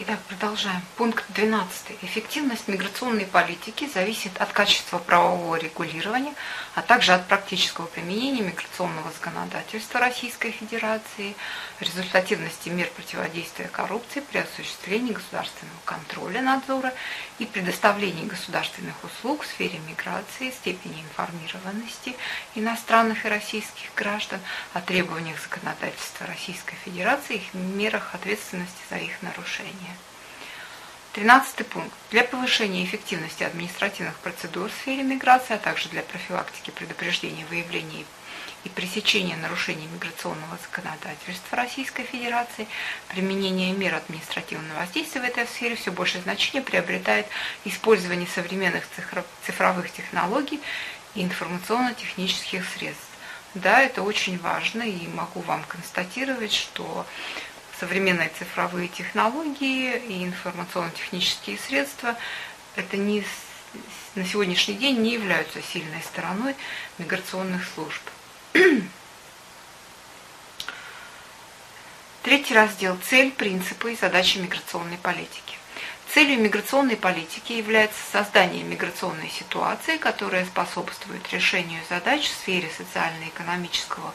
Итак, продолжаем. Пункт 12. Эффективность миграционной политики зависит от качества правового регулирования, а также от практического применения миграционного законодательства Российской Федерации, результативности мер противодействия коррупции при осуществлении государственного контроля, надзора и предоставлении государственных услуг в сфере миграции, степени информированности иностранных и российских граждан о требованиях законодательства Российской Федерации и их мерах ответственности за их нарушение. 13 пункт. Для повышения эффективности административных процедур в сфере миграции, а также для профилактики, предупреждения, выявления и пресечения нарушений миграционного законодательства Российской Федерации, применение мер административного воздействия в этой сфере все большее значение приобретает использование современных цифровых технологий и информационно-технических средств. Да, это очень важно, и могу вам констатировать, что современные цифровые технологии и информационно-технические средства – это на сегодняшний день не являются сильной стороной миграционных служб. Третий раздел – цель, принципы и задачи миграционной политики. Целью миграционной политики является создание миграционной ситуации, которая способствует решению задач в сфере социально-экономического,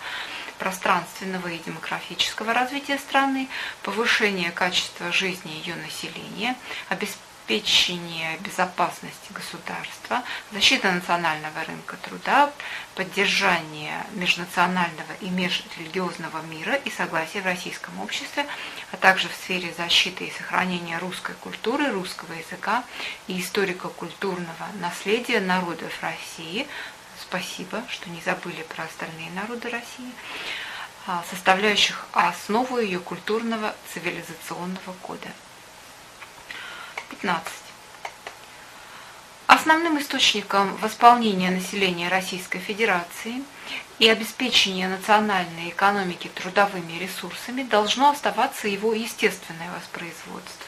пространственного и демографического развития страны, повышение качества жизни ее населения, обеспечение безопасности государства, защита национального рынка труда, поддержание межнационального и межрелигиозного мира и согласия в российском обществе, а также в сфере защиты и сохранения русской культуры, русского языка и историко-культурного наследия народов России. Спасибо, что не забыли про остальные народы России, составляющих основу ее культурного цивилизационного кода. 15. Основным источником восполнения населения Российской Федерации и обеспечения национальной экономики трудовыми ресурсами должно оставаться его естественное воспроизводство.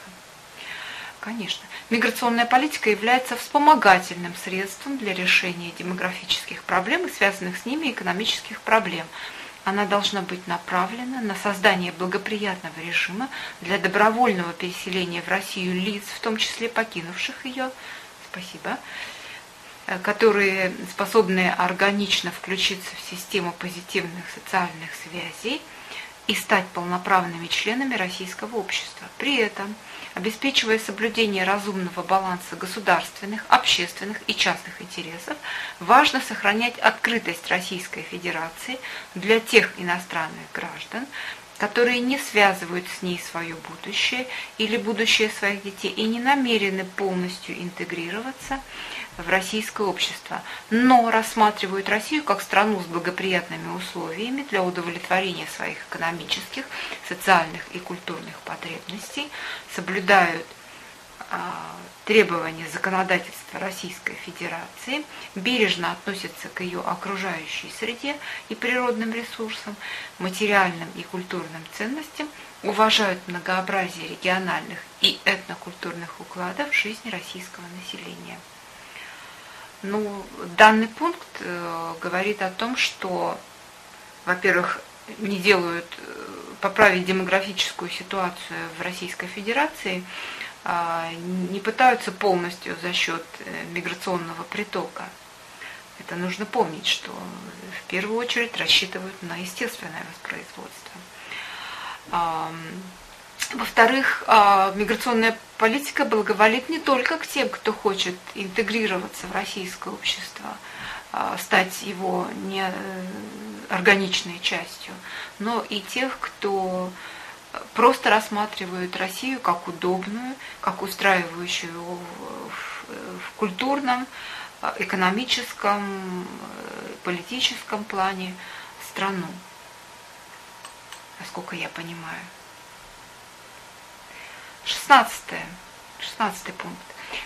Конечно. Миграционная политика является вспомогательным средством для решения демографических проблем и связанных с ними экономических проблем. Она должна быть направлена на создание благоприятного режима для добровольного переселения в Россию лиц, в том числе покинувших ее, спасибо, которые способны органично включиться в систему позитивных социальных связей и стать полноправными членами российского общества. При этом, обеспечивая соблюдение разумного баланса государственных, общественных и частных интересов, важно сохранять открытость Российской Федерации для тех иностранных граждан, которые не связывают с ней свое будущее или будущее своих детей и не намерены полностью интегрироваться в российское общество, но рассматривают Россию как страну с благоприятными условиями для удовлетворения своих экономических, социальных и культурных потребностей, соблюдают требования законодательства Российской Федерации, бережно относятся к ее окружающей среде и природным ресурсам, материальным и культурным ценностям, уважают многообразие региональных и этнокультурных укладов жизни российского населения. Ну, данный пункт говорит о том, что, во-первых, не делают поправить демографическую ситуацию в Российской Федерации, не пытаются полностью за счет миграционного притока. Это нужно помнить, что в первую очередь рассчитывают на естественное воспроизводство. Во-вторых, миграционная политика благоволит не только к тем, кто хочет интегрироваться в российское общество, стать его органичной частью, но и тех, кто просто рассматривают Россию как удобную, как устраивающую в культурном, экономическом, политическом плане страну, насколько я понимаю. 16 пункт.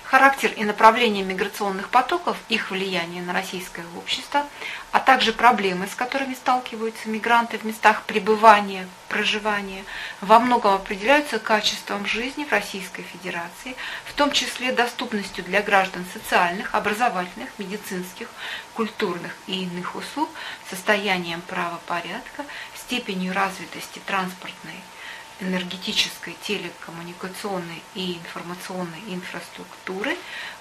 Характер и направление миграционных потоков, их влияние на российское общество, а также проблемы, с которыми сталкиваются мигранты в местах пребывания, проживания, во многом определяются качеством жизни в Российской Федерации, в том числе доступностью для граждан социальных, образовательных, медицинских, культурных и иных услуг, состоянием правопорядка, степенью развитости транспортной энергетической, телекоммуникационной и информационной инфраструктуры,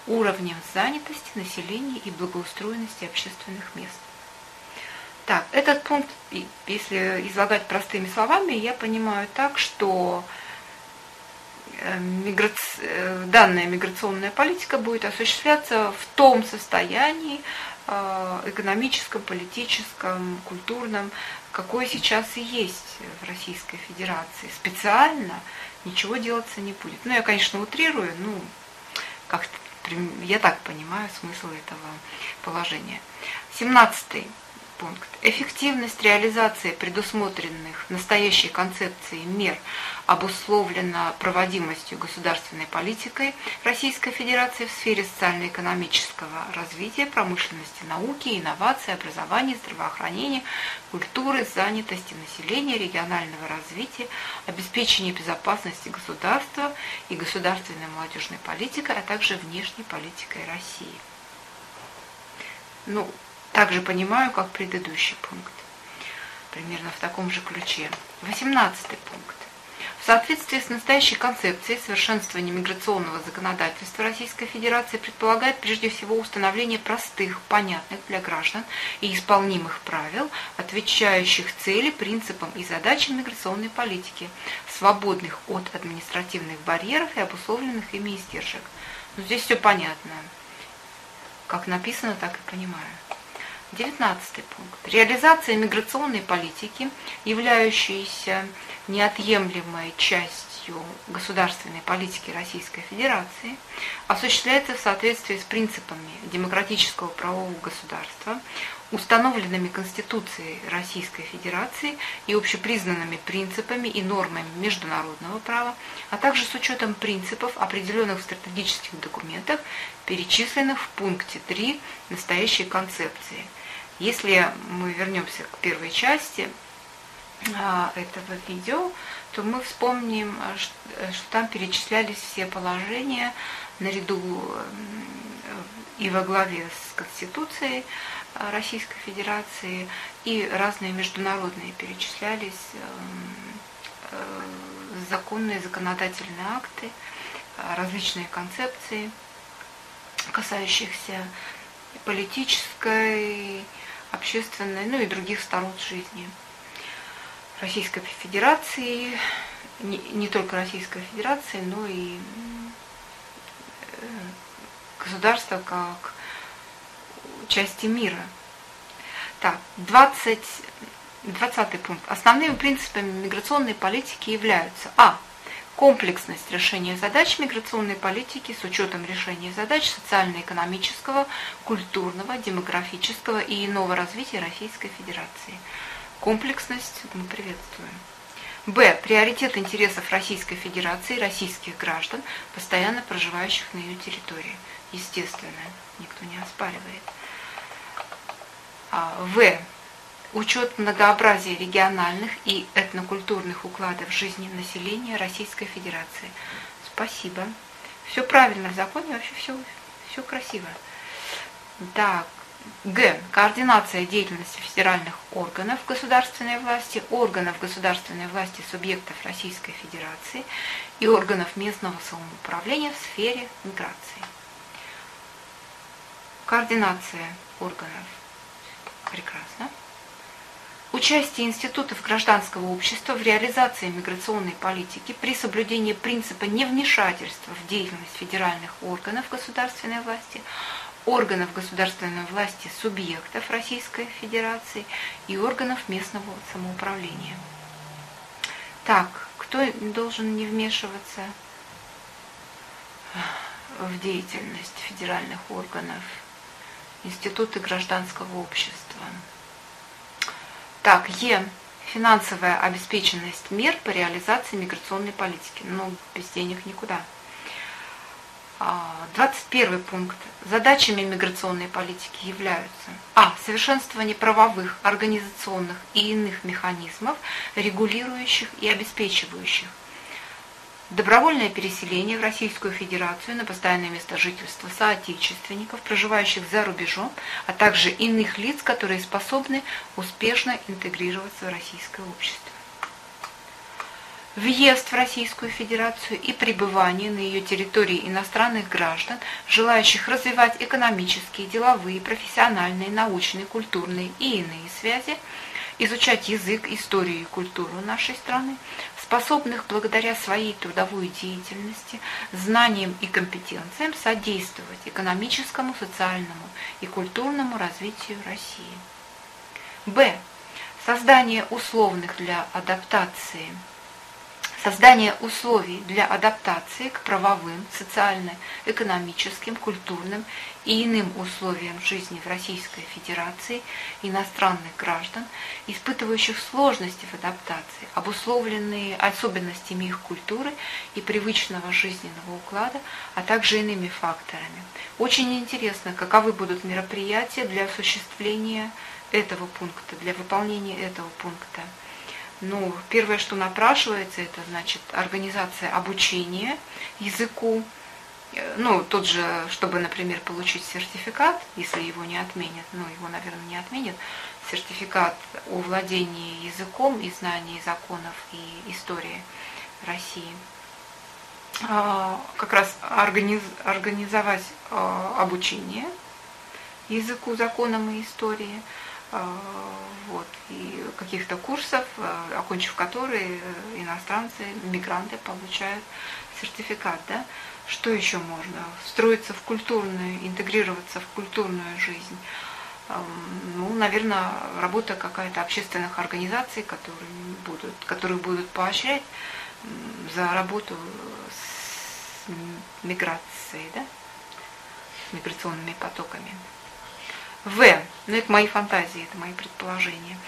уровнем занятости населения и благоустроенности общественных мест. Так, этот пункт, если излагать простыми словами, я понимаю так, что данная миграционная политика будет осуществляться в том состоянии экономическом, политическом, культурном, какое сейчас и есть в Российской Федерации. Специально ничего делаться не будет. Ну, я, конечно, утрирую, ну, как-то я так понимаю смысл этого положения. 17-й пункт. Эффективность реализации предусмотренных в настоящей концепции мер обусловлена проводимостью государственной политикой Российской Федерации в сфере социально-экономического развития, промышленности, науки, инноваций, образования, здравоохранения, культуры, занятости населения, регионального развития, обеспечения безопасности государства и государственной молодежной политикой, а также внешней политикой России. Ну, также понимаю, как предыдущий пункт, примерно в таком же ключе. 18-й пункт. В соответствии с настоящей концепцией, совершенствование миграционного законодательства Российской Федерации предполагает прежде всего установление простых, понятных для граждан и исполнимых правил, отвечающих цели, принципам и задачам миграционной политики, свободных от административных барьеров и обусловленных ими издержек. Но здесь все понятно. Как написано, так и понимаю. 19-й пункт. Реализация миграционной политики, являющаяся неотъемлемой частью государственной политики Российской Федерации, осуществляется в соответствии с принципами демократического правового государства, установленными Конституцией Российской Федерации и общепризнанными принципами и нормами международного права, а также с учетом принципов, определенных в стратегических документах, перечисленных в пункте 3 настоящей концепции. Если мы вернемся к первой части этого видео, то мы вспомним, что там перечислялись все положения наряду и во главе с Конституцией Российской Федерации, и разные международные перечислялись законные, законодательные акты, различные концепции, касающихся политической, общественной, ну и других сторон жизни Российской Федерации, не только Российской Федерации, но и государства как части мира. Так, 20-й пункт. Основными принципами миграционной политики являются: а. Комплексность решения задач миграционной политики с учетом решения задач социально-экономического, культурного, демографического и иного развития Российской Федерации. Комплексность мы приветствуем. Б. Приоритет интересов Российской Федерации, российских граждан, постоянно проживающих на ее территории. Естественно, никто не оспаривает. В. Учет многообразия региональных и этнокультурных укладов жизни населения Российской Федерации. Спасибо. Все правильно в законе, вообще все красиво. Так. Г. Координация деятельности федеральных органов государственной власти, органов государственной власти субъектов Российской Федерации и органов местного самоуправления в сфере миграции. Координация органов. Прекрасно. Участие институтов гражданского общества в реализации миграционной политики при соблюдении принципа невмешательства в деятельность федеральных органов государственной власти, органов государственной власти субъектов Российской Федерации и органов местного самоуправления. Так, кто должен не вмешиваться в деятельность федеральных органов? Институты гражданского общества. Так, Е. Финансовая обеспеченность мер по реализации миграционной политики. Но без денег никуда. 21 пункт. Задачами миграционной политики являются: а. Совершенствование правовых, организационных и иных механизмов, регулирующих и обеспечивающих добровольное переселение в Российскую Федерацию на постоянное место жительства соотечественников, проживающих за рубежом, а также иных лиц, которые способны успешно интегрироваться в российское общество. въезд в Российскую Федерацию и пребывание на ее территории иностранных граждан, желающих развивать экономические, деловые, профессиональные, научные, культурные и иные связи, изучать язык, историю и культуру нашей страны, способных благодаря своей трудовой деятельности, знаниям и компетенциям содействовать экономическому, социальному и культурному развитию России. Б. Создание условных для адаптации. Создание условий для адаптации к правовым, социально-экономическим, культурным и иным условиям жизни в Российской Федерации иностранных граждан, испытывающих сложности в адаптации, обусловленные особенностями их культуры и привычного жизненного уклада, а также иными факторами. Очень интересно, каковы будут мероприятия для осуществления этого пункта, для выполнения этого пункта. Ну, первое, что напрашивается, это, значит, организация обучения языку, ну, тот же, чтобы, например, получить сертификат, если его не отменят, ну, его, наверное, не отменят, сертификат о владении языком и знании законов и истории России. Как раз организовать обучение языку, законам и истории, вот, и каких-то курсов, окончив которые иностранцы, мигранты получают сертификат, да? Что еще можно? Встроиться в культурную, интегрироваться в культурную жизнь. Ну, наверное, работа какая-то общественных организаций, которые будут поощрять за работу с миграцией, да? С миграционными потоками. В. Ну, это мои фантазии, это мои предположения.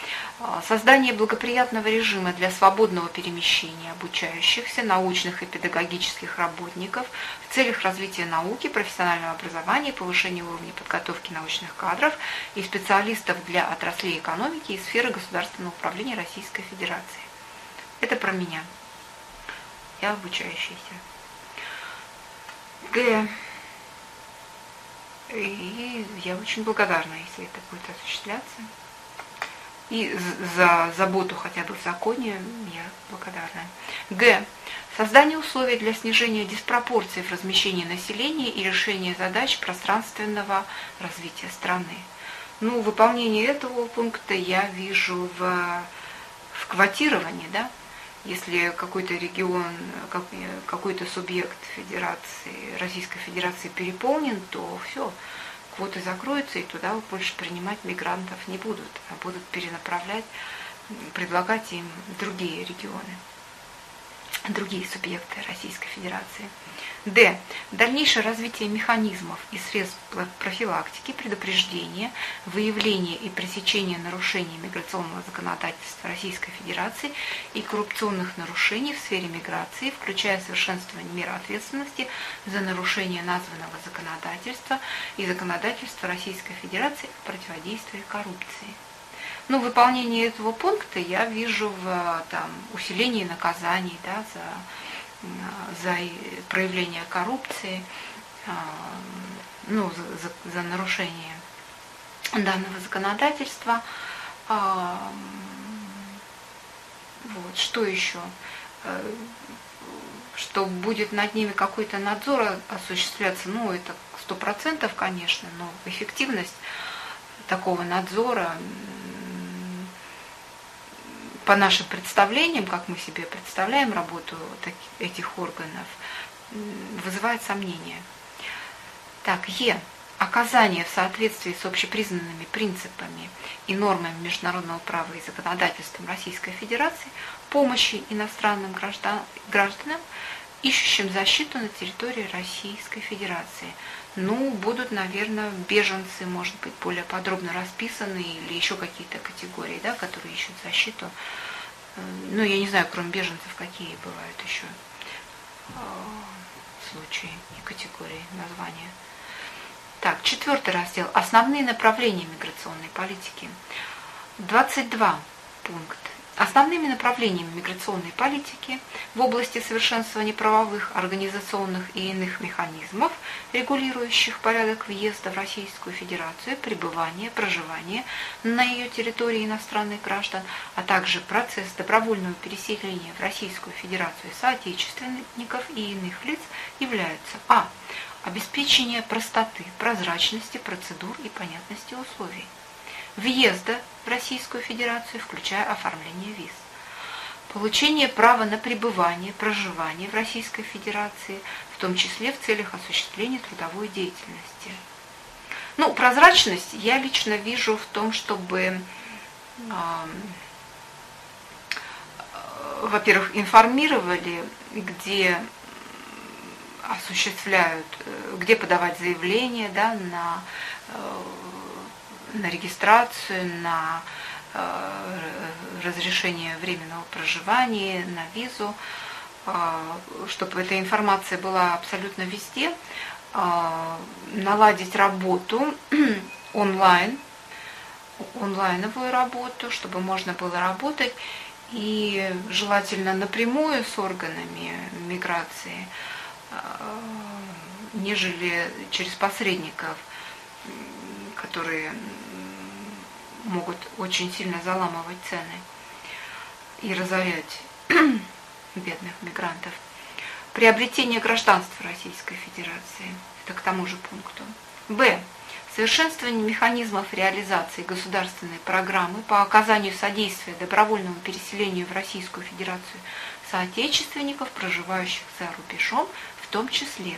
Создание благоприятного режима для свободного перемещения обучающихся, научных и педагогических работников в целях развития науки, профессионального образования, повышения уровня подготовки научных кадров и специалистов для отраслей экономики и сферы государственного управления Российской Федерации. Это про меня. Я обучающийся. Г. И я очень благодарна, если это будет осуществляться. И за заботу хотя бы в законе я благодарна. Г. Создание условий для снижения диспропорций в размещении населения и решения задач пространственного развития страны. Ну, выполнение этого пункта я вижу в квотировании, да? Если какой-то регион, какой-то субъект Федерации, Российской Федерации переполнен, то все, квоты закроются, и туда больше принимать мигрантов не будут, а будут перенаправлять, предлагать им другие регионы, другие субъекты Российской Федерации. Д. Дальнейшее развитие механизмов и средств профилактики, предупреждения, выявления и пресечения нарушений миграционного законодательства Российской Федерации и коррупционных нарушений в сфере миграции, включая совершенствование мер ответственности за нарушение названного законодательства и законодательства Российской Федерации о противодействии коррупции. Ну, выполнение этого пункта я вижу в усилении наказаний, да, за проявление коррупции, ну, за нарушение данного законодательства. Вот, что еще? Что будет над ними какой-то надзор осуществляться, ну, это 100%, конечно, но эффективность такого надзора по нашим представлениям, как мы себе представляем работу этих органов, вызывает сомнения. Так, Е. Оказание в соответствии с общепризнанными принципами и нормами международного права и законодательством Российской Федерации помощи иностранным гражданам, ищущим защиту на территории Российской Федерации. Ну, будут, наверное, беженцы, может быть, более подробно расписаны или еще какие-то категории, да, которые ищут защиту. Ну, я не знаю, кроме беженцев, какие бывают еще случаи и категории, названия. Так, 4 раздел. Основные направления миграционной политики. 22 пункт. Основными направлениями миграционной политики в области совершенствования правовых, организационных и иных механизмов, регулирующих порядок въезда в Российскую Федерацию, пребывания, проживания на ее территории иностранных граждан, а также процесс добровольного переселения в Российскую Федерацию соотечественников и иных лиц являются: а. Обеспечение простоты, прозрачности процедур и понятности условий въезда в Российскую Федерацию, включая оформление виз. Получение права на пребывание, проживание в Российской Федерации, в том числе в целях осуществления трудовой деятельности. Ну, прозрачность я лично вижу в том, чтобы, во-первых, информировали, где осуществляют, где подавать заявление, да, на регистрацию, на разрешение временного проживания, на визу, чтобы эта информация была абсолютно везде, наладить работу онлайновую работу, чтобы можно было работать, и желательно напрямую с органами миграции, нежели через посредников, которые могут очень сильно заламывать цены и разорять бедных мигрантов. Приобретение гражданства Российской Федерации. Это к тому же пункту. Б. Совершенствование механизмов реализации государственной программы по оказанию содействия добровольному переселению в Российскую Федерацию соотечественников, проживающих за рубежом, в том числе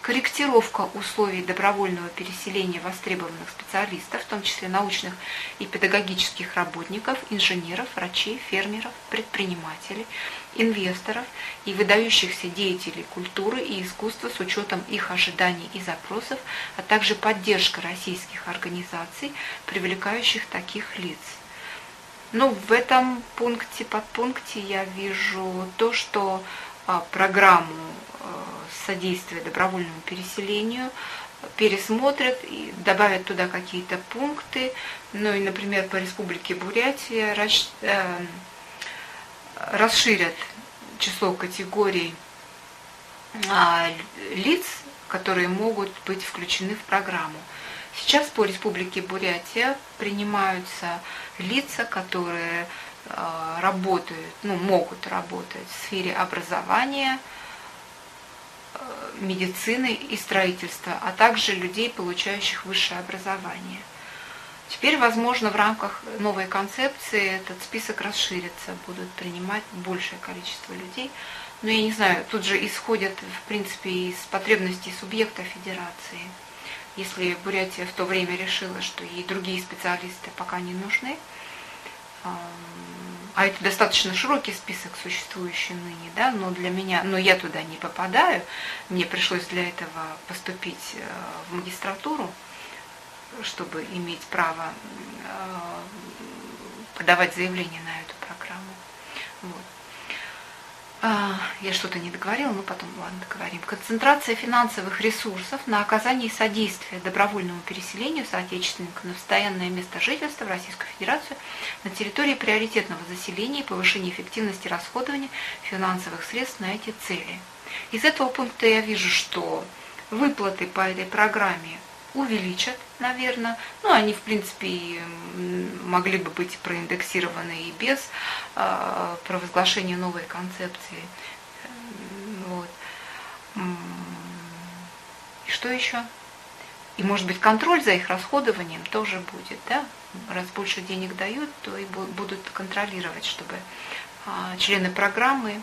корректировка условий добровольного переселения востребованных специалистов, в том числе научных и педагогических работников, инженеров, врачей, фермеров, предпринимателей, инвесторов и выдающихся деятелей культуры и искусства с учетом их ожиданий и запросов, а также поддержка российских организаций, привлекающих таких лиц. Но в этом пункте, подпункте я вижу то, что программу содействия добровольному переселению пересмотрят и добавят туда какие-то пункты. Ну и, например, по республике Бурятия расширят число категорий лиц, которые могут быть включены в программу. Сейчас по республике Бурятия принимаются лица, которые работают, могут работать в сфере образования, медицины и строительства, а также людей, получающих высшее образование. Теперь, возможно, в рамках новой концепции этот список расширится, будут принимать большее количество людей. Но я не знаю, тут же исходят, в принципе, из потребностей субъекта федерации. Если Бурятия в то время решила, что ей другие специалисты пока не нужны, а это достаточно широкий список, существующий ныне, да, но для меня, но я туда не попадаю, мне пришлось для этого поступить в магистратуру, чтобы иметь право подавать заявление на эту программу. Вот. Я что-то не договорила, но потом, ладно, договорим. Концентрация финансовых ресурсов на оказании содействия добровольному переселению соотечественников на постоянное место жительства в Российскую Федерацию на территории приоритетного заселения и повышение эффективности расходования финансовых средств на эти цели. Из этого пункта я вижу, что выплаты по этой программе увеличат, наверное. Ну, они, в принципе, могли бы быть проиндексированы и без провозглашения новой концепции. Вот. И что еще? И, может быть, контроль за их расходованием тоже будет, да? Раз больше денег дают, то и будут контролировать, чтобы члены программы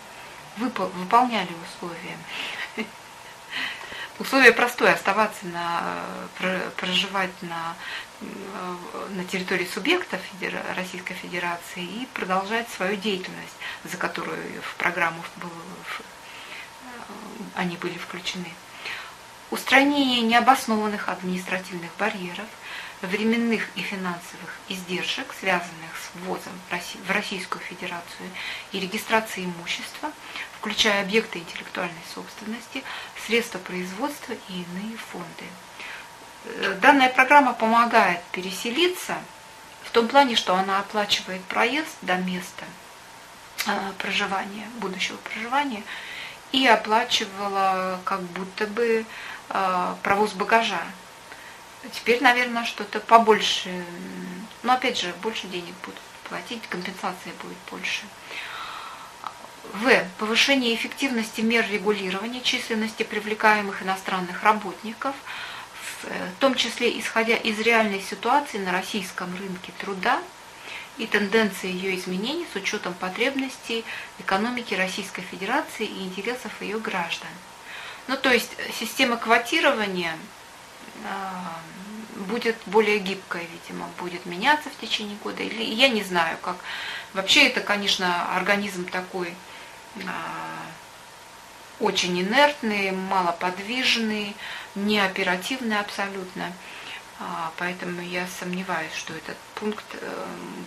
выполняли условия. Условие простое: оставаться, проживать на территории субъекта Российской Федерации и продолжать свою деятельность, за которую в программу они были включены. Устранение необоснованных административных барьеров, временных и финансовых издержек, связанных с ввозом в Российскую Федерацию и регистрацией имущества, включая объекты интеллектуальной собственности, средства производства и иные фонды. Данная программа помогает переселиться В том плане, что она оплачивает проезд до места проживания, будущего проживания, и оплачивала как будто бы провоз багажа. Теперь, наверное, что-то побольше, но опять же, больше денег будут платить, компенсация будет больше. В. Повышение эффективности мер регулирования численности привлекаемых иностранных работников, в том числе исходя из реальной ситуации на российском рынке труда и тенденции ее изменений с учетом потребностей экономики Российской Федерации и интересов ее граждан. Ну, то есть система квотирования будет более гибкая, видимо, будет меняться в течение года. Или я не знаю, как. Вообще это, конечно, организм такой очень инертный, малоподвижный, неоперативный абсолютно. Поэтому я сомневаюсь, что этот пункт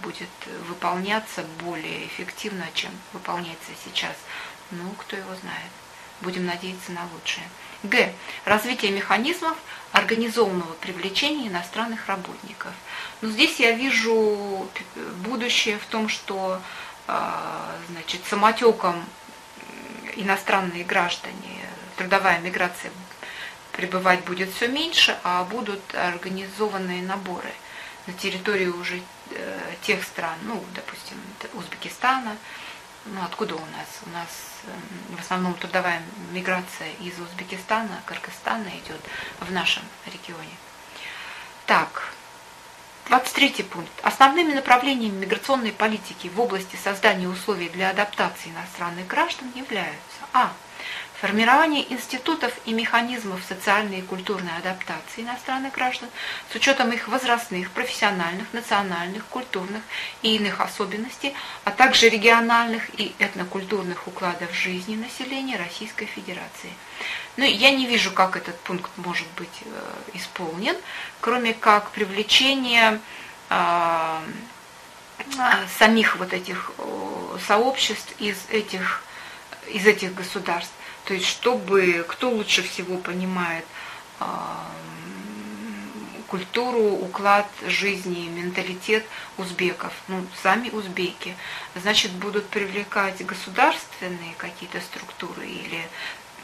будет выполняться более эффективно, чем выполняется сейчас. Ну, кто его знает. Будем надеяться на лучшее. Г. Развитие механизмов организованного привлечения иностранных работников. Но здесь я вижу будущее в том, что значит, самотеком иностранные граждане, трудовая миграция пребывать будет все меньше, а будут организованные наборы на территории уже тех стран, ну, допустим, Узбекистана. Ну, откуда у нас? У нас в основном трудовая миграция из Узбекистана, Кыргызстана идет в нашем регионе. Так, 23 пункт. Основными направлениями миграционной политики в области создания условий для адаптации иностранных граждан являются: а. Формирование институтов и механизмов социальной и культурной адаптации иностранных граждан с учетом их возрастных, профессиональных, национальных, культурных и иных особенностей, а также региональных и этнокультурных укладов жизни населения Российской Федерации. Но я не вижу, как этот пункт может быть исполнен, кроме как привлечение самих вот этих сообществ из этих государств. То есть, чтобы кто лучше всего понимает культуру, уклад жизни, менталитет узбеков, ну, сами узбеки, значит, будут привлекать государственные какие-то структуры или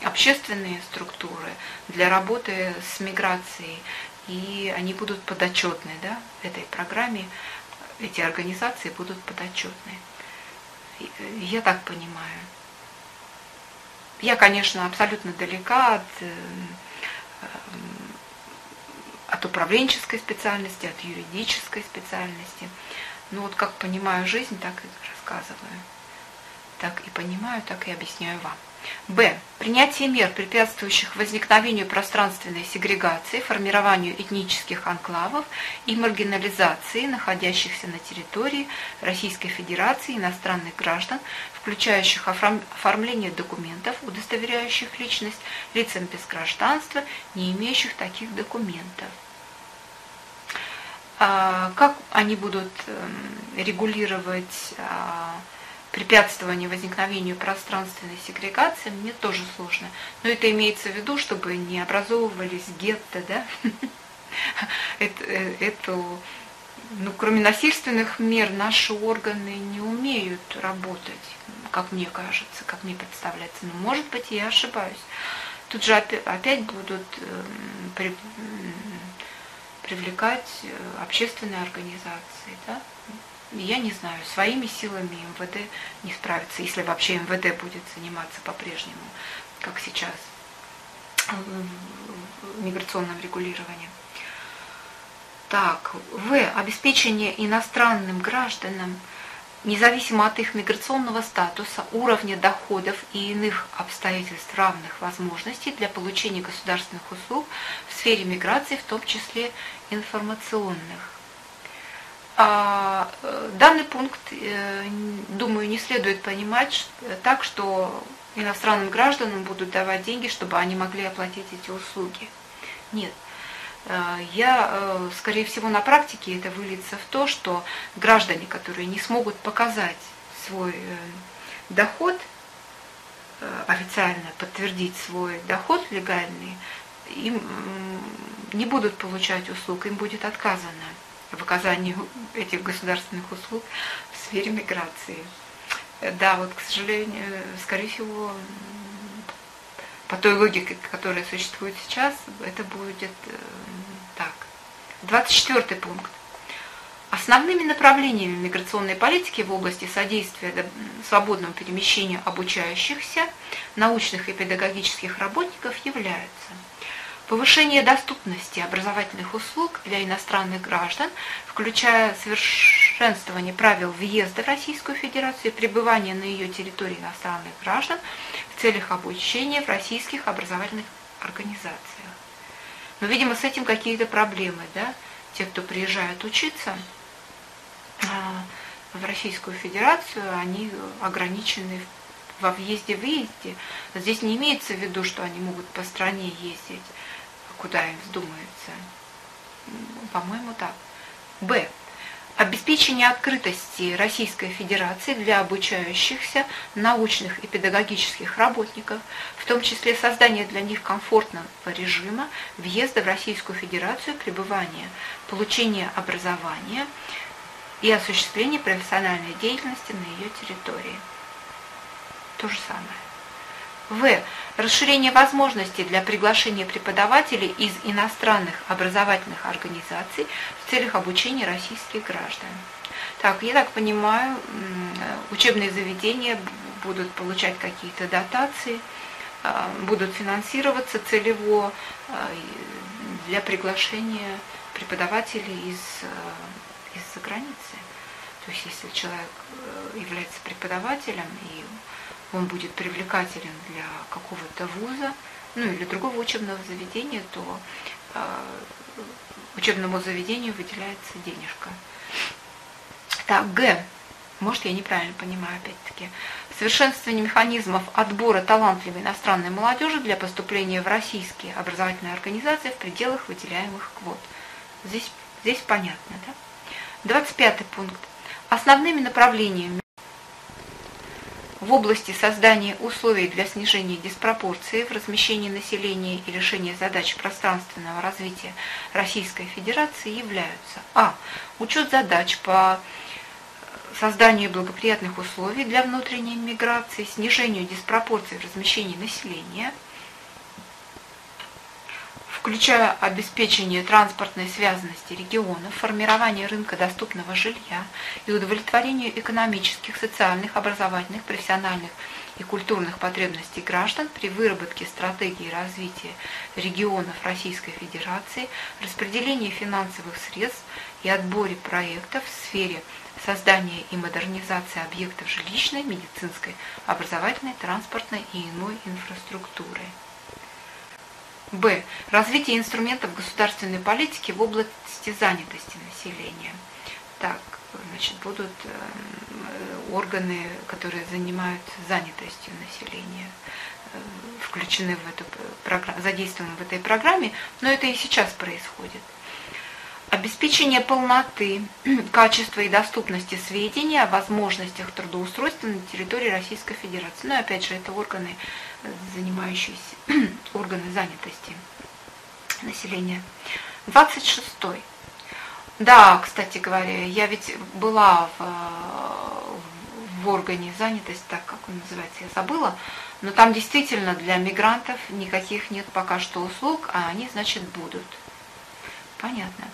общественные структуры для работы с миграцией, и они будут подотчетны, да, этой программе, эти организации будут подотчетны. Я так понимаю. Я, конечно, абсолютно далека от управленческой специальности, от юридической специальности. Но вот как понимаю жизнь, так и рассказываю. Так и понимаю, так и объясняю вам. Б. Принятие мер, препятствующих возникновению пространственной сегрегации, формированию этнических анклавов и маргинализации находящихся на территории Российской Федерации иностранных граждан, включающих оформление документов, удостоверяющих личность лицам без гражданства, не имеющих таких документов. Как они будут регулировать препятствование возникновению пространственной сегрегации, мне тоже сложно. Но это имеется в виду, чтобы не образовывались гетто, да? Ну, кроме насильственных мер, наши органы не умеют работать, как мне кажется, как мне представляется. Но, может быть, я ошибаюсь. Тут же опять будут привлекать общественные организации, да? Я не знаю, своими силами МВД не справится, если вообще МВД будет заниматься по-прежнему, как сейчас, миграционным регулированием. Так, В. Обеспечение иностранным гражданам, независимо от их миграционного статуса, уровня доходов и иных обстоятельств, равных возможностей для получения государственных услуг в сфере миграции, в том числе информационных. Данный пункт, думаю, не следует понимать так, что иностранным гражданам будут давать деньги, чтобы они могли оплатить эти услуги. Нет. Я, скорее всего, на практике это выльется в то, что граждане, которые не смогут показать свой доход, официально подтвердить свой доход легальный, им не будут получать услуг, им будет отказано в оказании этих государственных услуг в сфере миграции. Да, вот, к сожалению, скорее всего, по той логике, которая существует сейчас, это будет так. 24-й пункт. Основными направлениями миграционной политики в области содействия свободному перемещению обучающихся, научных и педагогических работников являются повышение доступности образовательных услуг для иностранных граждан, включая совершенствование правил въезда в Российскую Федерацию и пребывания на ее территории иностранных граждан в целях обучения в российских образовательных организациях. Но, видимо, с этим какие-то проблемы, да? Те, кто приезжают учиться в Российскую Федерацию, они ограничены во въезде-выезде. Здесь не имеется в виду, что они могут по стране ездить, куда им вздумается. По-моему, так. Б. Обеспечение открытости Российской Федерации для обучающихся научных и педагогических работников, в том числе создание для них комфортного режима въезда в Российскую Федерацию, пребывания, получения образования и осуществления профессиональной деятельности на ее территории. То же самое. В. Расширение возможностей для приглашения преподавателей из иностранных образовательных организаций в целях обучения российских граждан. Так, я так понимаю, учебные заведения будут получать какие-то дотации, будут финансироваться целево для приглашения преподавателей из-за границы. То есть, если человек является преподавателем и он будет привлекателен для какого-то вуза, ну или другого учебного заведения, то учебному заведению выделяется денежка. Так, Г. Может, я неправильно понимаю, опять-таки. Совершенствование механизмов отбора талантливой иностранной молодежи для поступления в российские образовательные организации в пределах выделяемых квот. Здесь понятно, да? 25-й пункт. Основными направлениями в области создания условий для снижения диспропорции в размещении населения и решения задач пространственного развития Российской Федерации являются: а. Учет задач по созданию благоприятных условий для внутренней миграции, снижению диспропорций в размещении населения, включая обеспечение транспортной связанности регионов, формирование рынка доступного жилья и удовлетворение экономических, социальных, образовательных, профессиональных и культурных потребностей граждан при выработке стратегии развития регионов Российской Федерации, распределении финансовых средств и отборе проектов в сфере создания и модернизации объектов жилищной, медицинской, образовательной, транспортной и иной инфраструктуры. Б. Развитие инструментов государственной политики в области занятости населения. Так, значит, будут органы, которые занимаются занятостью населения, включены в эту программу, задействованы в этой программе, но это и сейчас происходит. Обеспечение полноты, качества и доступности сведений о возможностях трудоустройства на территории Российской Федерации. Но опять же, это органы, занимающиеся органы занятости населения. 26-й. Да, кстати говоря, я ведь была в органе занятости, так как он называется, я забыла, но там действительно для мигрантов никаких нет пока что услуг, а они, значит, будут. Понятно.